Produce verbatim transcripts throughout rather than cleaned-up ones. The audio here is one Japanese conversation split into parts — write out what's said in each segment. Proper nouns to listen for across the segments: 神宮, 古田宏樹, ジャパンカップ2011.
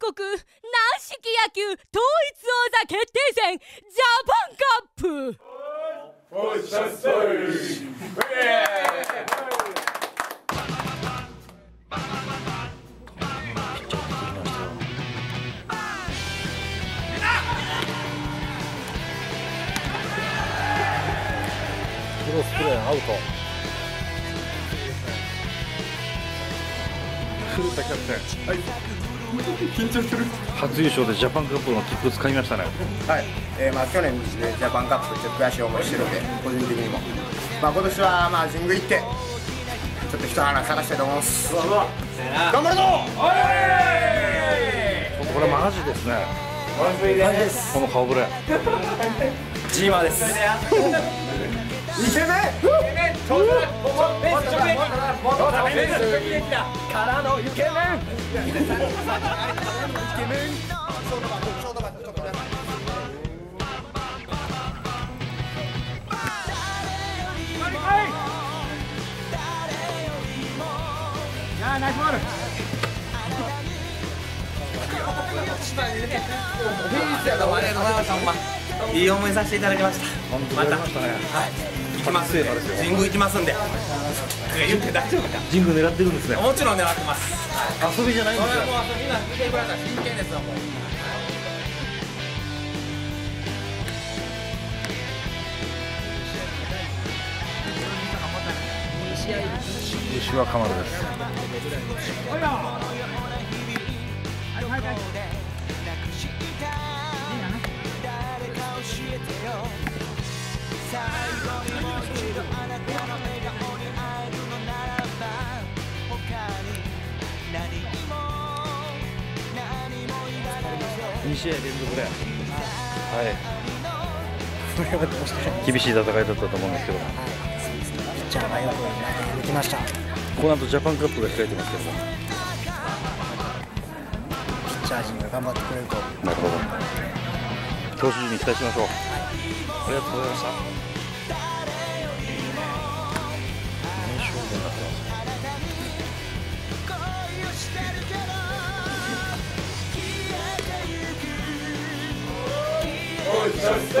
国軟式野球統一王座決定戦ジャパンカップ。おしゃすクロスプレーアウト。古田キャプテン、はい、緊張する。初優勝でジャパンカップの切符を掴みましたね。はい、えー、まあ去年ですね、ジャパンカップちょっと悔しい思いしてるので、個人的にもまあ今年はまあ神宮行ってちょっと一花探したいと思います。頑張るぞ。おい、これマジですね。マジです。この顔ぶれジーマーです。イケメンイケメンからのイケメン。いい思いさせていただきました。また行きます。神宮行きますんで。言って大丈夫か。神宮狙ってるんですね。もちろん狙ってます。遊びじゃないんですよ。もう遊びなんて見てください。真剣ですよ、もう。西は鎌田です。にしあいれんぞくで、はい、厳しい戦いだったと思うんですけど、ピッチャーがよくできました。この後ジャパンカップが控えてますけど、ピッチャー陣が頑張ってくれると。なるほど。投手陣に期待しましょう。ありがとうございました。おしゃす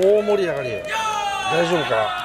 大盛り上がり。大丈夫か。